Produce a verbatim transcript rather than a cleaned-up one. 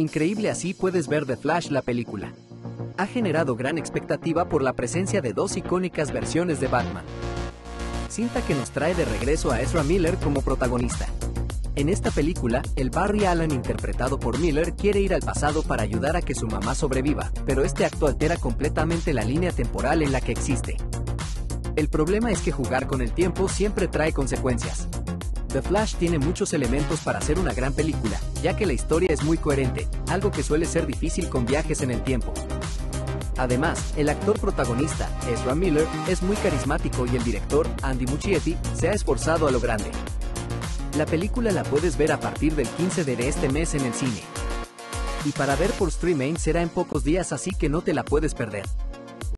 Increíble, así puedes ver The Flash la película. Ha generado gran expectativa por la presencia de dos icónicas versiones de Batman. Cinta que nos trae de regreso a Ezra Miller como protagonista. En esta película, el Barry Allen interpretado por Miller quiere ir al pasado para ayudar a que su mamá sobreviva, pero este acto altera completamente la línea temporal en la que existe. El problema es que jugar con el tiempo siempre trae consecuencias. The Flash tiene muchos elementos para hacer una gran película, ya que la historia es muy coherente, algo que suele ser difícil con viajes en el tiempo. Además, el actor protagonista, Ezra Miller, es muy carismático y el director, Andy Muschietti, se ha esforzado a lo grande. La película la puedes ver a partir del quince de este mes en el cine. Y para ver por streaming será en pocos días, así que no te la puedes perder.